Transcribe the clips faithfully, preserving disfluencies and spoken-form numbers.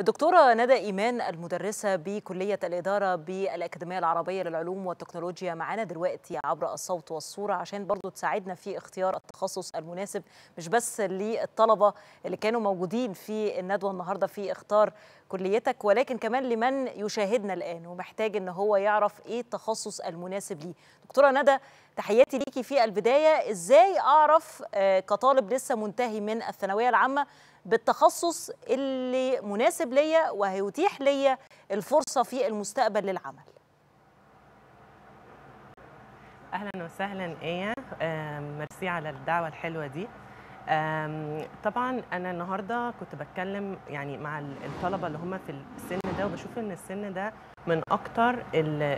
الدكتورة ندى إيمان المدرسة بكلية الإدارة بالأكاديمية العربية للعلوم والتكنولوجيا معانا دلوقتي عبر الصوت والصورة عشان برضو تساعدنا في اختيار التخصص المناسب، مش بس للطلبة اللي كانوا موجودين في الندوة النهاردة في اختيار كليتك، ولكن كمان لمن يشاهدنا الآن ومحتاج إن هو يعرف إيه التخصص المناسب ليه. دكتورة ندى، تحياتي ليكي في البداية. إزاي أعرف كطالب لسه منتهي من الثانوية العامة بالتخصص اللي مناسب ليا وهيتيح ليا الفرصة في المستقبل للعمل؟ أهلا وسهلا إيا، ميرسي على الدعوة الحلوة دي. طبعا أنا النهاردة كنت بتكلم يعني مع الطلبة اللي هم في السن ده، وبشوف إن السن ده من أكتر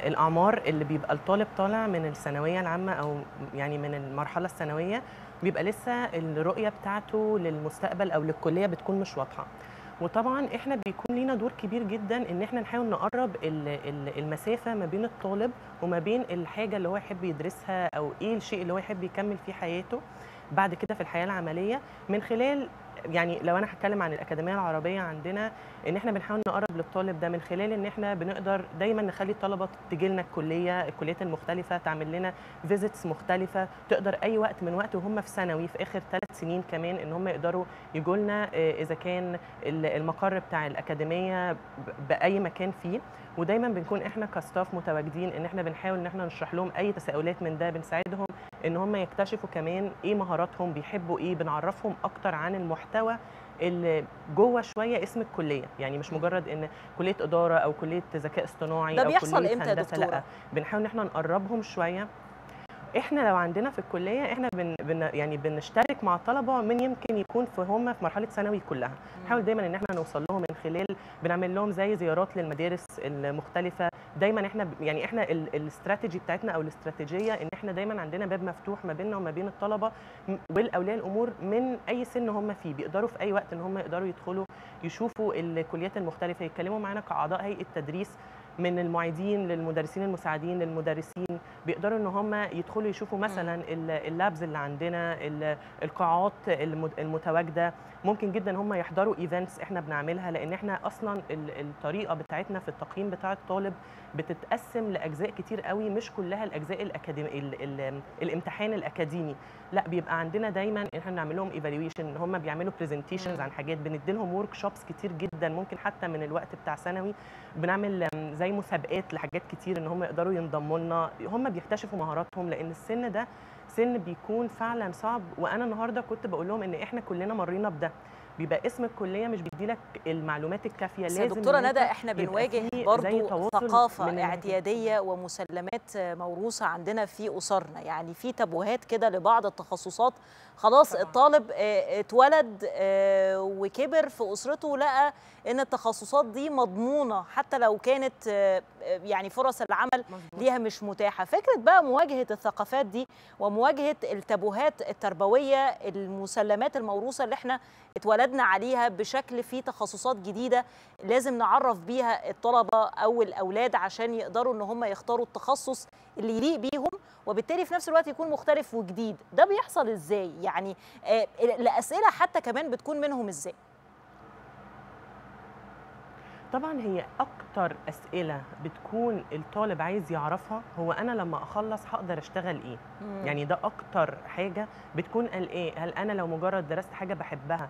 الأعمار اللي بيبقى الطالب طالع من الثانوية العامة أو يعني من المرحلة الثانوية بيبقى لسه الرؤية بتاعته للمستقبل أو للكلية بتكون مش واضحة، وطبعا إحنا بيكون لينا دور كبير جدا إن إحنا نحاول نقرب المسافة ما بين الطالب وما بين الحاجة اللي هو يحب يدرسها أو إيه الشيء اللي هو يحب يكمل فيه حياته بعد كده في الحياة العملية، من خلال يعني لو انا هتكلم عن الاكاديميه العربيه عندنا ان احنا بنحاول نقرب للطالب ده من خلال ان احنا بنقدر دايما نخلي الطلبه تجي لنا الكليه الكليات المختلفه، تعمل لنا فيزيتس مختلفه، تقدر اي وقت من وقت وهم في ثانوي في اخر ثلاث سنين كمان ان هم يقدروا يجوا لنا اذا كان المقر بتاع الاكاديميه باي مكان فيه. ودايما بنكون احنا كاستاف متواجدين ان احنا بنحاول ان احنا نشرح لهم اي تساؤلات من ده، بنساعدهم ان هم يكتشفوا كمان ايه مهاراتهم، بيحبوا ايه، بنعرفهم اكتر عن المحتوى اللي جوه شويه اسم الكليه، يعني مش مجرد ان كليه اداره او كليه ذكاء اصطناعي او كليه هندسه، لا بنحاول ان احنا نقربهم شويه. احنا لو عندنا في الكليه احنا بن بن يعني بنشترك مع الطلبه من يمكن يكون في هم في مرحله ثانوي كلها، نحاول دايما ان احنا نوصل لهم من خلال بنعمل لهم زي زيارات للمدارس المختلفه، دايما احنا يعني احنا الاستراتيجي بتاعتنا او الاستراتيجيه ان احنا دايما عندنا باب مفتوح ما بيننا وما بين الطلبه والاولياء الامور من اي سن هم فيه، بيقدروا في اي وقت ان هم يقدروا يدخلوا يشوفوا الكليات المختلفه، يتكلموا معانا كاعضاء هيئه التدريس من المعيدين للمدرسين المساعدين للمدرسين، بيقدروا ان هم يدخلوا يشوفوا مثلا اللابز اللي عندنا، القاعات المتواجده، ممكن جدا هم يحضروا ايفنتس احنا بنعملها، لان احنا اصلا الطريقه بتاعتنا في التقييم بتاع الطالب بتتقسم لاجزاء كتير قوي، مش كلها الاجزاء الاكاديمي ال ال الامتحان الاكاديمي، لا بيبقى عندنا دايما احنا بنعمل لهم ايفالويشن، هم بيعملوا برزنتيشنز عن حاجات، بندي لهم ورك شوبس كتير جدا، ممكن حتى من الوقت بتاع ثانوي بنعمل زي مسابقات لحاجات كتير ان هم يقدروا ينضموا لنا، هم بيكتشفوا مهاراتهم، لان السن ده سن بيكون فعلا صعب. وانا النهارده كنت بقول لهم ان احنا كلنا مرينا بده، بيبقى اسم الكليه مش بيديلك المعلومات الكافيه. لازم يا دكتوره ندى احنا بنواجه برضو ثقافه اعتياديه ومسلمات موروثه عندنا في اسرنا، يعني في تبوهات كده لبعض التخصصات، خلاص طبعا. الطالب اتولد وكبر في اسرته لقى ان التخصصات دي مضمونه حتى لو كانت يعني فرص العمل مزبوط. ليها مش متاحه. فكره بقى مواجهه الثقافات دي ومواجهه التبوهات التربويه المسلمات الموروثه اللي احنا اتولدنا عليها بشكل في تخصصات جديدة لازم نعرف بيها الطلبة أو الأولاد عشان يقدروا إن هم يختاروا التخصص اللي يليق بيهم، وبالتالي في نفس الوقت يكون مختلف وجديد. ده بيحصل إزاي؟ يعني الأسئلة حتى كمان بتكون منهم إزاي؟ طبعا هي أكتر أسئلة بتكون الطالب عايز يعرفها هو أنا لما أخلص هقدر أشتغل إيه؟ مم. يعني ده أكتر حاجة بتكون قلقان، هل أنا لو مجرد درست حاجة بحبها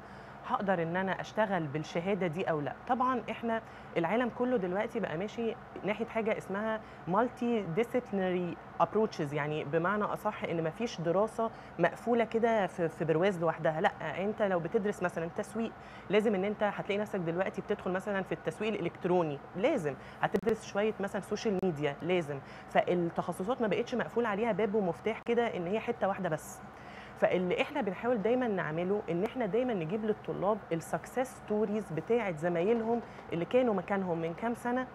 هقدر ان انا اشتغل بالشهاده دي او لا؟ طبعا احنا العالم كله دلوقتي بقى ماشي ناحيه حاجه اسمها مالتي ديسيبلينري ابروتشز، يعني بمعنى اصح ان مفيش دراسه مقفوله كده في برواز لوحدها، لا انت لو بتدرس مثلا تسويق لازم ان انت هتلاقي نفسك دلوقتي بتدخل مثلا في التسويق الالكتروني، لازم هتدرس شويه مثلا سوشيال ميديا، لازم. فالتخصصات ما بقتش مقفول عليها باب ومفتاح كده ان هي حته واحده بس. فاللي احنا بنحاول دايما نعمله ان احنا دايما نجيب للطلاب السكسس ستوريز بتاعه زمايلهم اللي كانوا مكانهم من كام سنه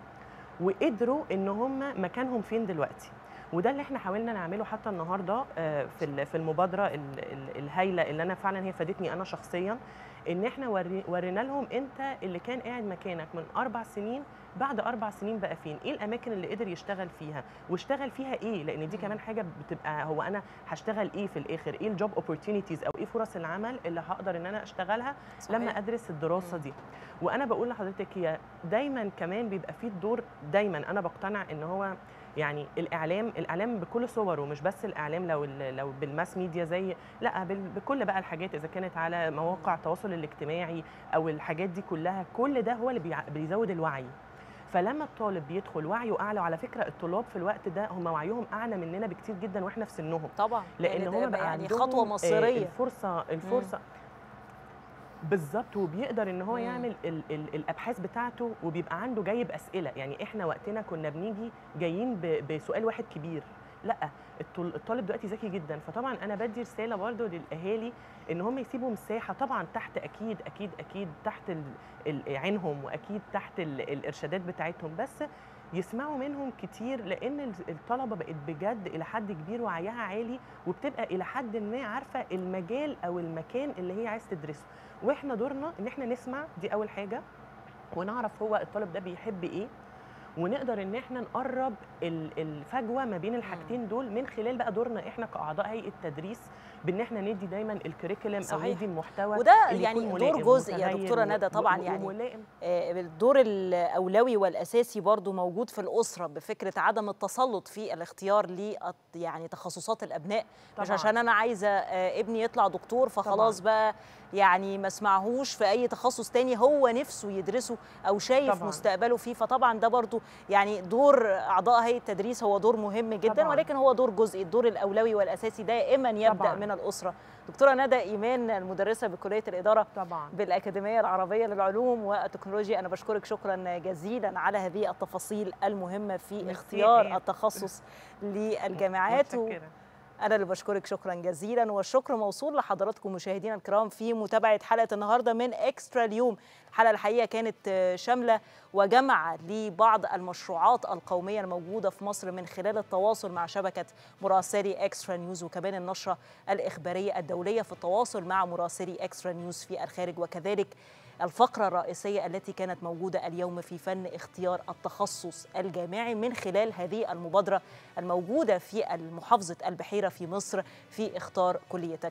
وقدروا ان هم مكانهم فين دلوقتي، وده اللي احنا حاولنا نعمله حتى النهارده في في المبادره الهائله اللي انا فعلا هي فادتني انا شخصيا، ان احنا ورينا لهم انت اللي كان قاعد مكانك من اربع سنين بعد اربع سنين بقى فين، ايه الاماكن اللي قدر يشتغل فيها واشتغل فيها ايه، لان دي كمان حاجه بتبقى هو انا هشتغل ايه في الاخر، ايه الجوب اوبورتيونيتيز او ايه فرص العمل اللي هقدر ان انا اشتغلها صحيح. لما ادرس الدراسه دي. وانا بقول لحضرتك هي دايما كمان بيبقى فيه الدور، دايما انا بقتنع ان هو يعني الاعلام، الاعلام بكل صوره، مش بس الاعلام لو لو بالماس ميديا زي، لا بكل بقى الحاجات اذا كانت على مواقع التواصل الاجتماعي او الحاجات دي كلها، كل ده هو اللي بيزود الوعي. فلما الطالب بيدخل وعيه اعلى، وعلى فكره الطلاب في الوقت ده هم وعيهم اعلى مننا بكتير جدا واحنا في سنهم طبعا، لان هم بقى يعني خطوه مصيريه، الفرصه الفرصه مم. بالظبط، وبيقدر ان هو مم. يعمل ال ال الابحاث بتاعته، وبيبقى عنده جايب اسئله. يعني احنا وقتنا كنا بنيجي جايين بسؤال واحد كبير، لا الطالب دلوقتي ذكي جدا. فطبعا انا بدي رساله برضو للاهالي ان هم يسيبوا مساحه طبعا تحت اكيد اكيد اكيد تحت عينهم، واكيد تحت الارشادات بتاعتهم، بس يسمعوا منهم كتير، لان الطلبه بقت بجد الى حد كبير وعيها عالي، وبتبقى الى حد ما عارفه المجال او المكان اللي هي عايز تدرسه. واحنا دورنا ان احنا نسمع، دي اول حاجه، ونعرف هو الطالب ده بيحب ايه، ونقدر ان احنا نقرب الفجوه ما بين الحاجتين دول من خلال بقى دورنا احنا كاعضاء هيئه التدريس، بان احنا ندي دايما الكريكولم او ندي المحتوى. وده يعني دور جزء يا دكتوره ندى طبعا، يعني الدور الاولوي والاساسي برضو موجود في الاسره، بفكره عدم التسلط في الاختيار ل يعني تخصصات الابناء طبعاً. مش عشان انا عايزه ابني يطلع دكتور فخلاص طبعاً. بقى يعني ما اسمعهوش في اي تخصص تاني هو نفسه يدرسه او شايف طبعاً. مستقبله فيه. فطبعا ده برضو يعني دور اعضاء هيئه التدريس هو دور مهم جدا طبعا. ولكن هو دور جزئي، الدور الاولوي والاساسي دائما يبدا طبعا. من الاسره. دكتوره ندى ايمان المدرسه بكليه الاداره طبعا. بالاكاديميه العربيه للعلوم والتكنولوجيا، انا بشكرك شكرا جزيلا على هذه التفاصيل المهمه في اختيار إيه. التخصص للجامعات. أنا اللي بشكرك شكرا جزيلا، والشكر موصول لحضراتكم مشاهدينا الكرام في متابعة حلقة النهاردة من إكسترا اليوم. الحلقة الحقيقة كانت شاملة وجمع لبعض المشروعات القومية الموجودة في مصر من خلال التواصل مع شبكة مراسلي إكسترا نيوز، وكمان النشرة الإخبارية الدولية في التواصل مع مراسلي إكسترا نيوز في الخارج، وكذلك الفقرة الرئيسية التي كانت موجودة اليوم في فن اختيار التخصص الجامعي من خلال هذه المبادرة الموجودة في محافظة البحيرة في مصر في اختار كليتك.